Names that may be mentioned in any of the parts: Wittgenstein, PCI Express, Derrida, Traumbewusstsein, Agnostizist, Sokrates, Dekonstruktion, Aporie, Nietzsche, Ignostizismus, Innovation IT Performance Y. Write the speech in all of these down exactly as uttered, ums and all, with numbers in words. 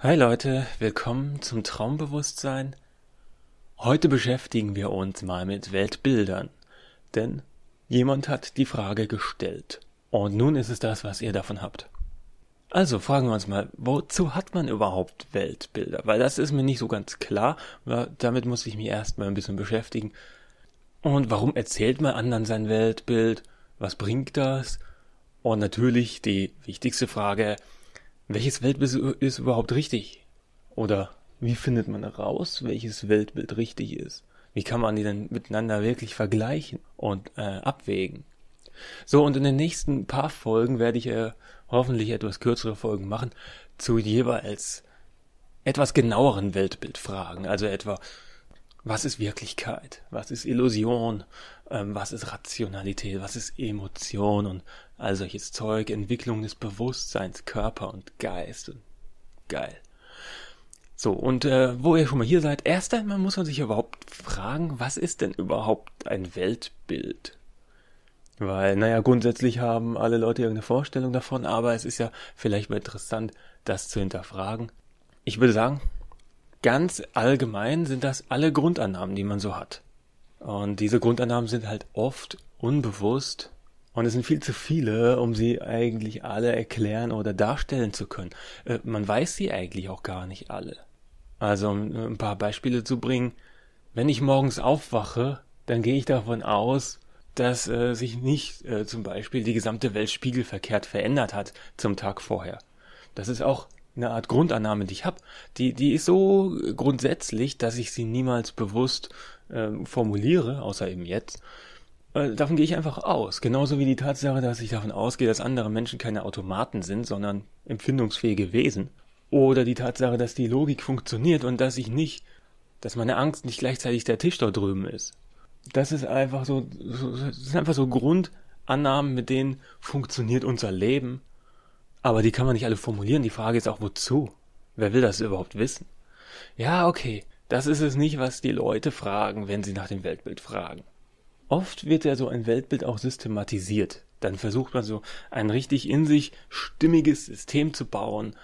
Hi Leute, willkommen zum Traumbewusstsein. Heute beschäftigen wir uns mal mit Weltbildern, denn jemand hat die Frage gestellt. Und nun ist es das, was ihr davon habt. Also fragen wir uns mal, wozu hat man überhaupt Weltbilder? Weil das ist mir nicht so ganz klar, weil damit muss ich mich erstmal ein bisschen beschäftigen. Und warum erzählt man anderen sein Weltbild? Was bringt das? Und natürlich die wichtigste Frage: Welches Weltbild ist überhaupt richtig? Oder wie findet man heraus, welches Weltbild richtig ist? Wie kann man die denn miteinander wirklich vergleichen und äh, abwägen? So, und in den nächsten paar Folgen werde ich äh, hoffentlich etwas kürzere Folgen machen zu jeweils etwas genaueren Weltbildfragen. Also etwa, was ist Wirklichkeit? Was ist Illusion? Ähm, was ist Rationalität? Was ist Emotion? Und all solches Zeug, Entwicklung des Bewusstseins, Körper und Geist. Und geil. So, und äh, wo ihr schon mal hier seid, erst einmal muss man sich überhaupt fragen, was ist denn überhaupt ein Weltbild? Weil, naja, grundsätzlich haben alle Leute irgendeine Vorstellung davon, aber es ist ja vielleicht mal interessant, das zu hinterfragen. Ich würde sagen, ganz allgemein sind das alle Grundannahmen, die man so hat. Und diese Grundannahmen sind halt oft unbewusst. Und es sind viel zu viele, um sie eigentlich alle erklären oder darstellen zu können. Äh, man weiß sie eigentlich auch gar nicht alle. Also, um ein paar Beispiele zu bringen. Wenn ich morgens aufwache, dann gehe ich davon aus, dass äh, sich nicht äh, zum Beispiel die gesamte Welt spiegelverkehrt verändert hat zum Tag vorher. Das ist auch eine Art Grundannahme, die ich habe. Die, die ist so grundsätzlich, dass ich sie niemals bewusst äh, formuliere, außer eben jetzt. Davon gehe ich einfach aus. Genauso wie die Tatsache, dass ich davon ausgehe, dass andere Menschen keine Automaten sind, sondern empfindungsfähige Wesen. Oder die Tatsache, dass die Logik funktioniert und dass ich nicht, dass meine Angst nicht gleichzeitig der Tisch dort drüben ist. Das ist einfach so, das sind einfach so Grundannahmen, mit denen funktioniert unser Leben. Aber die kann man nicht alle formulieren. Die Frage ist auch, wozu? Wer will das überhaupt wissen? Ja, okay. Das ist es nicht, was die Leute fragen, wenn sie nach dem Weltbild fragen. Oft wird ja so ein Weltbild auch systematisiert. Dann versucht man so ein richtig in sich stimmiges System zu bauen.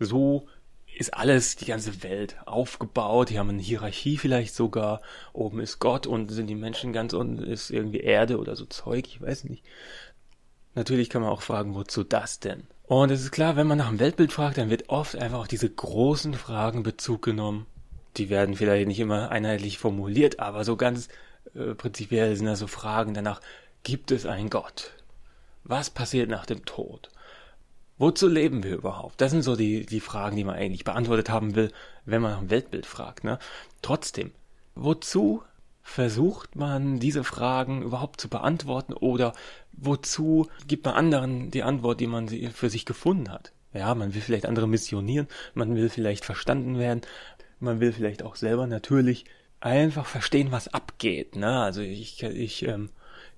So ist alles, die ganze Welt aufgebaut. Hier haben eine Hierarchie vielleicht sogar. Oben ist Gott, unten sind die Menschen, ganz unten ist irgendwie Erde oder so Zeug, ich weiß nicht. Natürlich kann man auch fragen, wozu das denn? Und es ist klar, wenn man nach dem Weltbild fragt, dann wird oft einfach auf diese großen Fragen Bezug genommen. Die werden vielleicht nicht immer einheitlich formuliert, aber so ganz Äh, prinzipiell sind das so Fragen danach: Gibt es einen Gott? Was passiert nach dem Tod? Wozu leben wir überhaupt? Das sind so die, die Fragen, die man eigentlich beantwortet haben will, wenn man nach dem Weltbild fragt, ne? Trotzdem, wozu versucht man diese Fragen überhaupt zu beantworten, oder wozu gibt man anderen die Antwort, die man für sich gefunden hat? Ja, man will vielleicht andere missionieren, man will vielleicht verstanden werden, man will vielleicht auch selber natürlich einfach verstehen, was abgeht, ne? Also ich, ich, ähm,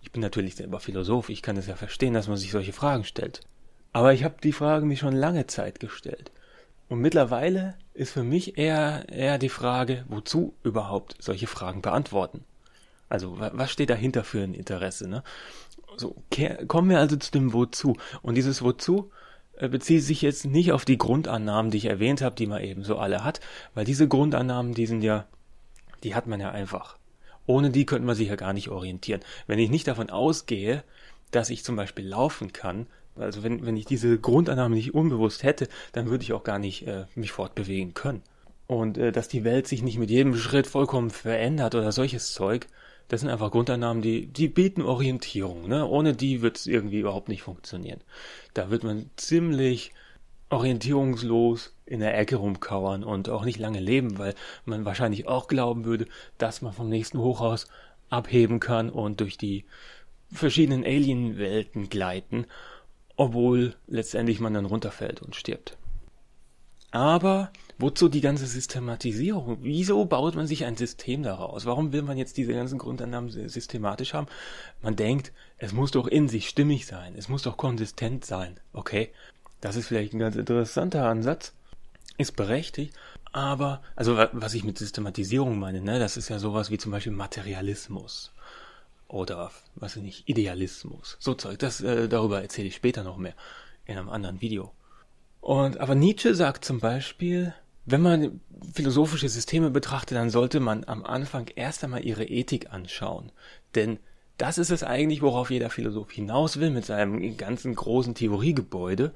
ich bin natürlich selber Philosoph, ich kann es ja verstehen, dass man sich solche Fragen stellt. Aber ich habe die Frage mir schon lange Zeit gestellt. Und mittlerweile ist für mich eher, eher die Frage, wozu überhaupt solche Fragen beantworten. Also was steht dahinter für ein Interesse, ne? So, okay, kommen wir also zu dem Wozu. Und dieses Wozu bezieht sich jetzt nicht auf die Grundannahmen, die ich erwähnt habe, die man eben so alle hat, weil diese Grundannahmen, die sind ja die hat man ja einfach. Ohne die könnte man sich ja gar nicht orientieren. Wenn ich nicht davon ausgehe, dass ich zum Beispiel laufen kann, also wenn, wenn ich diese Grundannahme nicht unbewusst hätte, dann würde ich auch gar nicht äh, mich fortbewegen können. Und äh, dass die Welt sich nicht mit jedem Schritt vollkommen verändert oder solches Zeug, das sind einfach Grundannahmen, die, die bieten Orientierung, ne? Ohne die wird es irgendwie überhaupt nicht funktionieren. Da wird man ziemlich orientierungslos in der Ecke rumkauern und auch nicht lange leben, weil man wahrscheinlich auch glauben würde, dass man vom nächsten Hochhaus abheben kann und durch die verschiedenen Alienwelten gleiten, obwohl letztendlich man dann runterfällt und stirbt. Aber wozu die ganze Systematisierung? Wieso baut man sich ein System daraus? Warum will man jetzt diese ganzen Grundannahmen systematisch haben? Man denkt, es muss doch in sich stimmig sein, es muss doch konsistent sein, okay? Das ist vielleicht ein ganz interessanter Ansatz, ist berechtigt, aber, also was ich mit Systematisierung meine, ne, das ist ja sowas wie zum Beispiel Materialismus oder, was weiß ich nicht, Idealismus, so Zeug, das, äh, darüber erzähle ich später noch mehr in einem anderen Video. Und, aber Nietzsche sagt zum Beispiel, wenn man philosophische Systeme betrachtet, dann sollte man am Anfang erst einmal ihre Ethik anschauen. Denn das ist es eigentlich, worauf jeder Philosoph hinaus will mit seinem ganzen großen Theoriegebäude.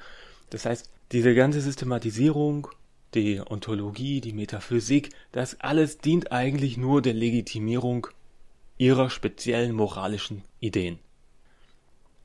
Das heißt, diese ganze Systematisierung, die Ontologie, die Metaphysik, das alles dient eigentlich nur der Legitimierung ihrer speziellen moralischen Ideen.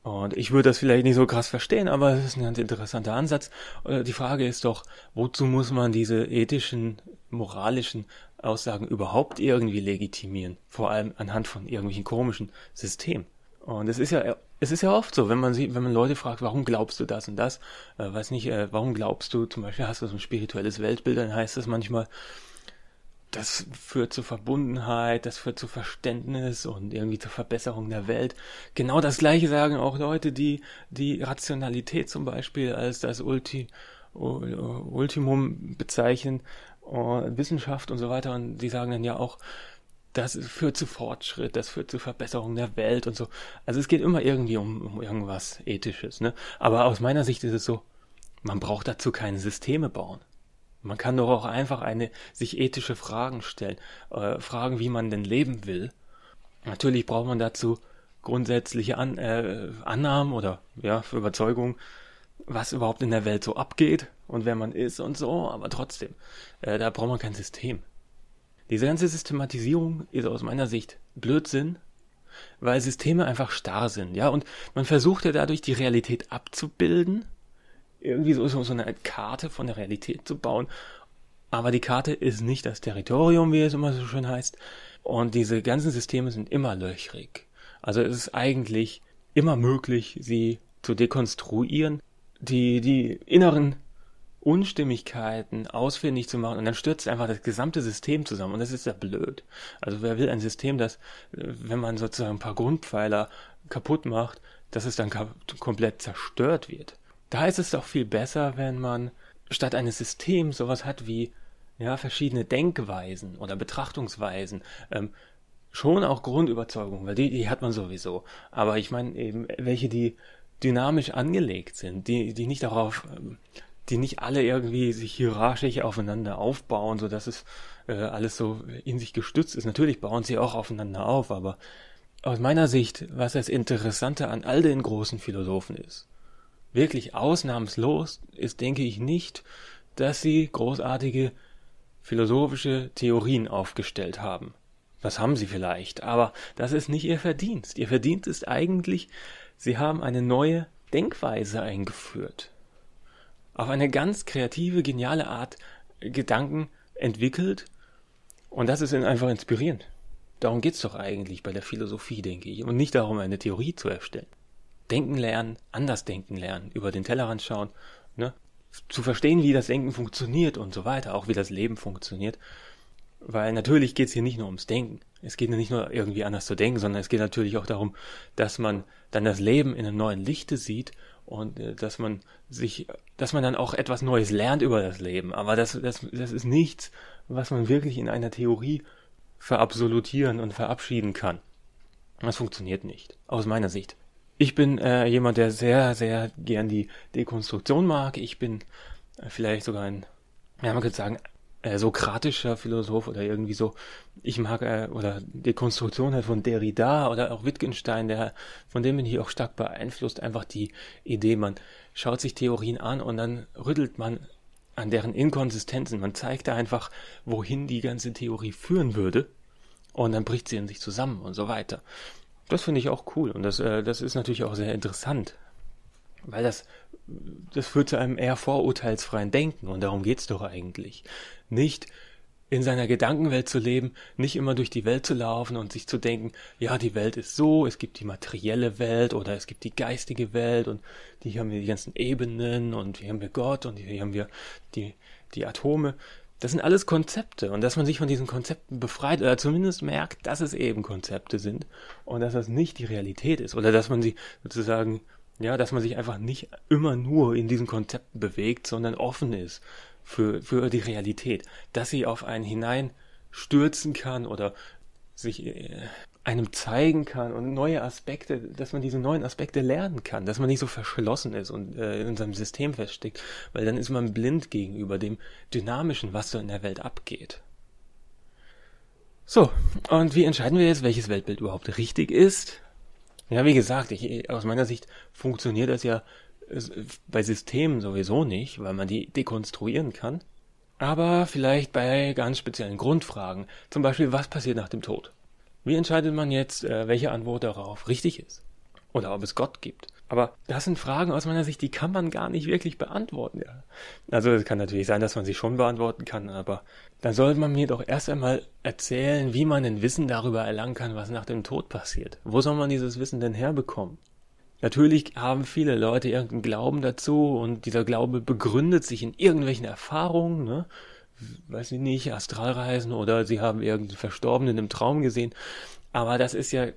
Und ich würde das vielleicht nicht so krass verstehen, aber es ist ein ganz interessanter Ansatz. Die Frage ist doch, wozu muss man diese ethischen, moralischen Aussagen überhaupt irgendwie legitimieren? Vor allem anhand von irgendwelchen komischen Systemen. Und es ist ja, es ist ja oft so, wenn man sieht, wenn man Leute fragt, warum glaubst du das und das? Äh, weiß nicht, äh, warum glaubst du, zum Beispiel hast du so ein spirituelles Weltbild, dann heißt das manchmal, das führt zu Verbundenheit, das führt zu Verständnis und irgendwie zur Verbesserung der Welt. Genau das Gleiche sagen auch Leute, die die Rationalität zum Beispiel als das Ulti, Ultimum bezeichnen, Wissenschaft und so weiter. Und die sagen dann ja auch, das führt zu Fortschritt, das führt zu Verbesserung der Welt und so. Also es geht immer irgendwie um, um irgendwas Ethisches, ne? Aber aus meiner Sicht ist es so, man braucht dazu keine Systeme bauen. Man kann doch auch einfach eine sich ethische Fragen stellen, äh, Fragen, wie man denn leben will. Natürlich braucht man dazu grundsätzliche An äh, Annahmen oder ja für Überzeugungen, was überhaupt in der Welt so abgeht und wer man ist und so, aber trotzdem, äh, da braucht man kein System. Diese ganze Systematisierung ist aus meiner Sicht Blödsinn, weil Systeme einfach starr sind, ja, und man versucht ja dadurch die Realität abzubilden, irgendwie so, so eine Karte von der Realität zu bauen. Aber die Karte ist nicht das Territorium, wie es immer so schön heißt. Und diese ganzen Systeme sind immer löchrig. Also es ist eigentlich immer möglich, sie zu dekonstruieren, die, die inneren Unstimmigkeiten ausfindig zu machen. Und dann stürzt einfach das gesamte System zusammen. Und das ist ja blöd. Also wer will ein System, das, wenn man sozusagen ein paar Grundpfeiler kaputt macht, dass es dann komplett zerstört wird. Da ist es doch viel besser, wenn man statt eines Systems sowas hat wie ja verschiedene Denkweisen oder Betrachtungsweisen, ähm, schon auch Grundüberzeugungen, weil die, die hat man sowieso. Aber ich meine eben welche, die dynamisch angelegt sind, die die nicht darauf, ähm, die nicht alle irgendwie sich hierarchisch aufeinander aufbauen, so dass es äh, alles so in sich gestützt ist. Natürlich bauen sie auch aufeinander auf, aber aus meiner Sicht, was das Interessante an all den großen Philosophen ist, wirklich ausnahmslos ist, denke ich nicht, dass sie großartige philosophische Theorien aufgestellt haben. Das haben sie vielleicht, aber das ist nicht ihr Verdienst. Ihr Verdienst ist eigentlich, sie haben eine neue Denkweise eingeführt. Auf eine ganz kreative, geniale Art Gedanken entwickelt und das ist ihnen einfach inspirierend. Darum geht's doch eigentlich bei der Philosophie, denke ich, und nicht darum, eine Theorie zu erstellen. Denken lernen, anders denken lernen, über den Tellerrand schauen, ne? Zu verstehen, wie das Denken funktioniert und so weiter, auch wie das Leben funktioniert. Weil natürlich geht es hier nicht nur ums Denken. Es geht nicht nur irgendwie anders zu denken, sondern es geht natürlich auch darum, dass man dann das Leben in einem neuen Lichte sieht und äh, dass man sich, dass man dann auch etwas Neues lernt über das Leben. Aber das, das, das ist nichts, was man wirklich in einer Theorie verabsolutieren und verabschieden kann. Das funktioniert nicht, aus meiner Sicht. Ich bin äh, jemand, der sehr, sehr gern die Dekonstruktion mag. Ich bin äh, vielleicht sogar ein, ja, man könnte sagen, äh, sokratischer Philosoph oder irgendwie so. Ich mag, äh, oder Dekonstruktion halt von Derrida oder auch Wittgenstein, der, von dem bin ich auch stark beeinflusst. Einfach die Idee, man schaut sich Theorien an und dann rüttelt man an deren Inkonsistenzen. Man zeigt da einfach, wohin die ganze Theorie führen würde und dann bricht sie in sich zusammen und so weiter. Das finde ich auch cool und das, äh, das ist natürlich auch sehr interessant, weil das, das führt zu einem eher vorurteilsfreien Denken und darum geht's doch eigentlich. Nicht in seiner Gedankenwelt zu leben, nicht immer durch die Welt zu laufen und sich zu denken, ja, die Welt ist so, es gibt die materielle Welt oder es gibt die geistige Welt und hier haben wir die ganzen Ebenen und hier haben wir Gott und hier haben wir die, die Atome. Das sind alles Konzepte und dass man sich von diesen Konzepten befreit oder zumindest merkt, dass es eben Konzepte sind und dass das nicht die Realität ist oder dass man sie sozusagen, ja, dass man sich einfach nicht immer nur in diesen Konzepten bewegt, sondern offen ist für, für die Realität, dass sie auf einen hineinstürzen kann oder sich einem zeigen kann und neue Aspekte, dass man diese neuen Aspekte lernen kann, dass man nicht so verschlossen ist und äh, in seinem System feststeckt, weil dann ist man blind gegenüber dem Dynamischen, was so in der Welt abgeht. So, und wie entscheiden wir jetzt, welches Weltbild überhaupt richtig ist? Ja, wie gesagt, ich, aus meiner Sicht funktioniert das ja bei Systemen sowieso nicht, weil man die dekonstruieren kann, aber vielleicht bei ganz speziellen Grundfragen, zum Beispiel, was passiert nach dem Tod? Wie entscheidet man jetzt, welche Antwort darauf richtig ist? Oder ob es Gott gibt? Aber das sind Fragen aus meiner Sicht, die kann man gar nicht wirklich beantworten. Ja. Also es kann natürlich sein, dass man sie schon beantworten kann, aber dann sollte man mir doch erst einmal erzählen, wie man ein Wissen darüber erlangen kann, was nach dem Tod passiert. Wo soll man dieses Wissen denn herbekommen? Natürlich haben viele Leute irgendeinen Glauben dazu und dieser Glaube begründet sich in irgendwelchen Erfahrungen, ne? Weiß ich nicht, Astralreisen oder sie haben irgendeinen Verstorbenen im Traum gesehen. Aber das ist ja,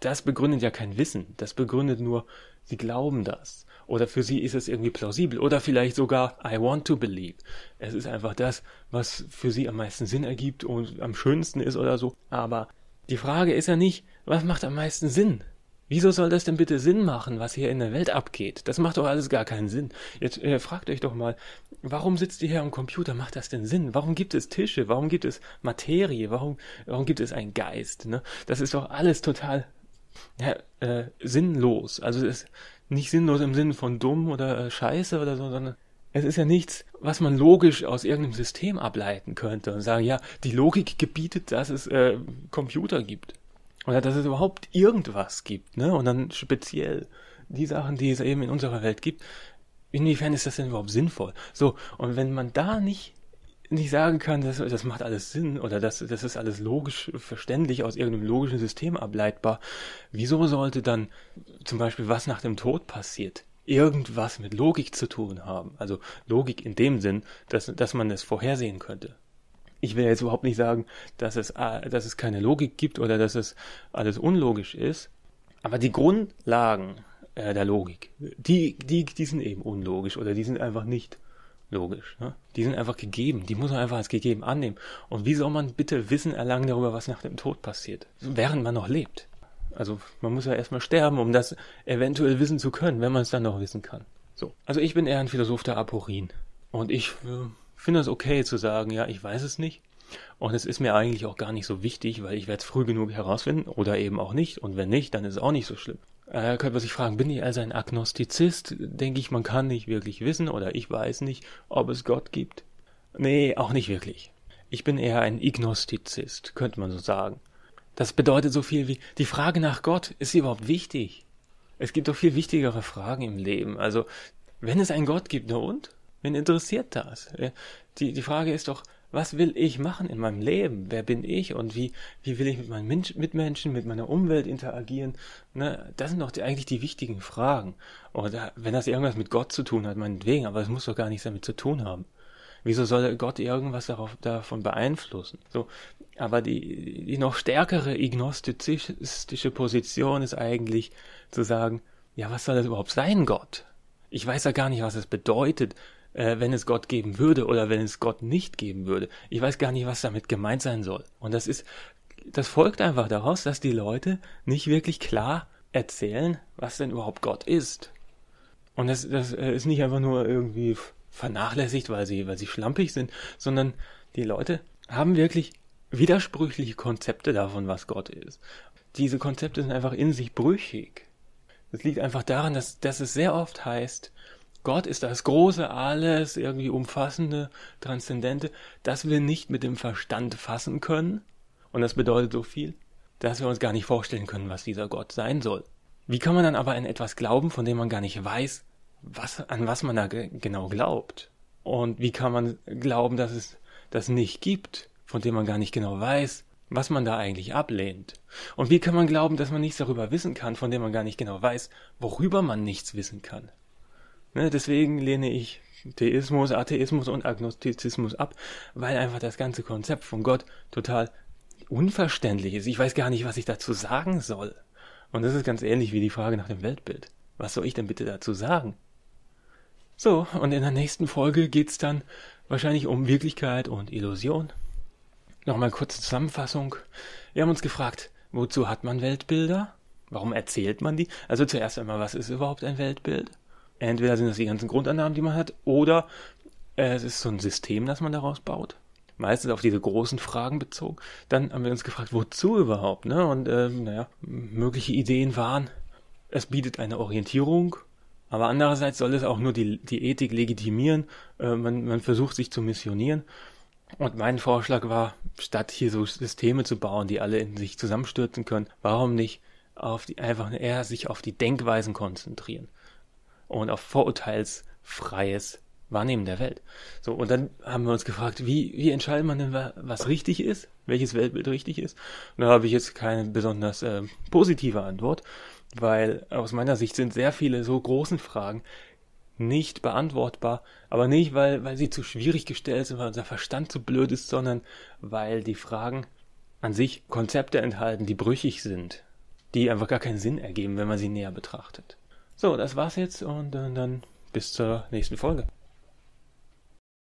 das begründet ja kein Wissen. Das begründet nur, sie glauben das. Oder für sie ist es irgendwie plausibel. Oder vielleicht sogar, I want to believe. Es ist einfach das, was für sie am meisten Sinn ergibt und am schönsten ist oder so. Aber die Frage ist ja nicht, was macht am meisten Sinn? Wieso soll das denn bitte Sinn machen, was hier in der Welt abgeht? Das macht doch alles gar keinen Sinn. Jetzt äh, fragt euch doch mal, warum sitzt ihr hier am Computer? Macht das denn Sinn? Warum gibt es Tische? Warum gibt es Materie? Warum, warum gibt es einen Geist? Ne? Das ist doch alles total ja, äh, sinnlos. Also es ist nicht sinnlos im Sinne von dumm oder äh, scheiße oder so, sondern es ist ja nichts, was man logisch aus irgendeinem System ableiten könnte und sagen, ja, die Logik gebietet, dass es äh, Computer gibt. Oder dass es überhaupt irgendwas gibt, ne? Und dann speziell die Sachen, die es eben in unserer Welt gibt. Inwiefern ist das denn überhaupt sinnvoll? So, und wenn man da nicht, nicht sagen kann, dass, das macht alles Sinn oder das, das ist alles logisch verständlich aus irgendeinem logischen System ableitbar, wieso sollte dann zum Beispiel, was nach dem Tod passiert, irgendwas mit Logik zu tun haben? Also Logik in dem Sinn, dass, dass man es vorhersehen könnte. Ich will jetzt überhaupt nicht sagen, dass es, dass es keine Logik gibt oder dass es alles unlogisch ist, aber die Grundlagen äh, der Logik, die, die, die sind eben unlogisch oder die sind einfach nicht logisch. Ne? Die sind einfach gegeben, die muss man einfach als gegeben annehmen. Und wie soll man bitte Wissen erlangen darüber, was nach dem Tod passiert, während man noch lebt? Also man muss ja erstmal sterben, um das eventuell wissen zu können, wenn man es dann noch wissen kann. So. Also ich bin eher ein Philosoph der Aporien und ich... Äh, Ich finde es okay zu sagen, ja, ich weiß es nicht und es ist mir eigentlich auch gar nicht so wichtig, weil ich werde es früh genug herausfinden oder eben auch nicht und wenn nicht, dann ist es auch nicht so schlimm. Da äh, könnte man sich fragen, bin ich also ein Agnostizist? Denke ich, man kann nicht wirklich wissen oder ich weiß nicht, ob es Gott gibt. Nee, auch nicht wirklich. Ich bin eher ein Ignostizist, könnte man so sagen. Das bedeutet so viel wie, die Frage nach Gott, ist sie überhaupt wichtig? Es gibt doch viel wichtigere Fragen im Leben. Also, wenn es einen Gott gibt, na und? Wen interessiert das? Die, die Frage ist doch, was will ich machen in meinem Leben? Wer bin ich? Und wie, wie will ich mit meinen Mensch, Mitmenschen, mit meiner Umwelt interagieren? Ne? Das sind doch die, eigentlich die wichtigen Fragen. Oder wenn das irgendwas mit Gott zu tun hat, meinetwegen, aber es muss doch gar nichts damit zu tun haben. Wieso soll Gott irgendwas darauf, davon beeinflussen? So, aber die, die noch stärkere ignostizistische Position ist eigentlich zu sagen, ja, was soll das überhaupt sein, Gott? Ich weiß ja gar nicht, was es bedeutet, wenn es Gott geben würde oder wenn es Gott nicht geben würde. Ich weiß gar nicht, was damit gemeint sein soll. Und das ist, das folgt einfach daraus, dass die Leute nicht wirklich klar erzählen, was denn überhaupt Gott ist. Und das, das ist nicht einfach nur irgendwie vernachlässigt, weil sie, weil sie schlampig sind, sondern die Leute haben wirklich widersprüchliche Konzepte davon, was Gott ist. Diese Konzepte sind einfach in sich brüchig. Das liegt einfach daran, dass, dass es sehr oft heißt, Gott ist das große Alles, irgendwie umfassende, transzendente, das wir nicht mit dem Verstand fassen können. Und das bedeutet so viel, dass wir uns gar nicht vorstellen können, was dieser Gott sein soll. Wie kann man dann aber an etwas glauben, von dem man gar nicht weiß, was, an was man da g- genau glaubt? Und wie kann man glauben, dass es das nicht gibt, von dem man gar nicht genau weiß, was man da eigentlich ablehnt? Und wie kann man glauben, dass man nichts darüber wissen kann, von dem man gar nicht genau weiß, worüber man nichts wissen kann? Ne, deswegen lehne ich Theismus, Atheismus und Agnostizismus ab, weil einfach das ganze Konzept von Gott total unverständlich ist. Ich weiß gar nicht, was ich dazu sagen soll. Und das ist ganz ähnlich wie die Frage nach dem Weltbild. Was soll ich denn bitte dazu sagen? So, und in der nächsten Folge geht's dann wahrscheinlich um Wirklichkeit und Illusion. Nochmal kurze Zusammenfassung. Wir haben uns gefragt, Wozu hat man Weltbilder? Warum erzählt man die? Also zuerst einmal, was ist überhaupt ein Weltbild? Entweder sind das die ganzen Grundannahmen, die man hat, oder es ist so ein System, das man daraus baut. Meistens auf diese großen Fragen bezogen. Dann haben wir uns gefragt, wozu überhaupt? Ne? Und ähm, naja, mögliche Ideen waren, es bietet eine Orientierung, aber andererseits soll es auch nur die, die Ethik legitimieren. Äh, man, man versucht sich zu missionieren. Und mein Vorschlag war, statt hier so Systeme zu bauen, die alle in sich zusammenstürzen können, warum nicht auf die, einfach eher sich auf die Denkweisen konzentrieren und auf vorurteilsfreies Wahrnehmen der Welt. So, und dann haben wir uns gefragt, wie, wie entscheidet man denn, was richtig ist, welches Weltbild richtig ist? Und da habe ich jetzt keine besonders äh, positive Antwort, weil aus meiner Sicht sind sehr viele so großen Fragen nicht beantwortbar, aber nicht, weil, weil sie zu schwierig gestellt sind, weil unser Verstand zu blöd ist, sondern weil die Fragen an sich Konzepte enthalten, die brüchig sind, die einfach gar keinen Sinn ergeben, wenn man sie näher betrachtet. So, das war's jetzt und äh, dann bis zur nächsten Folge.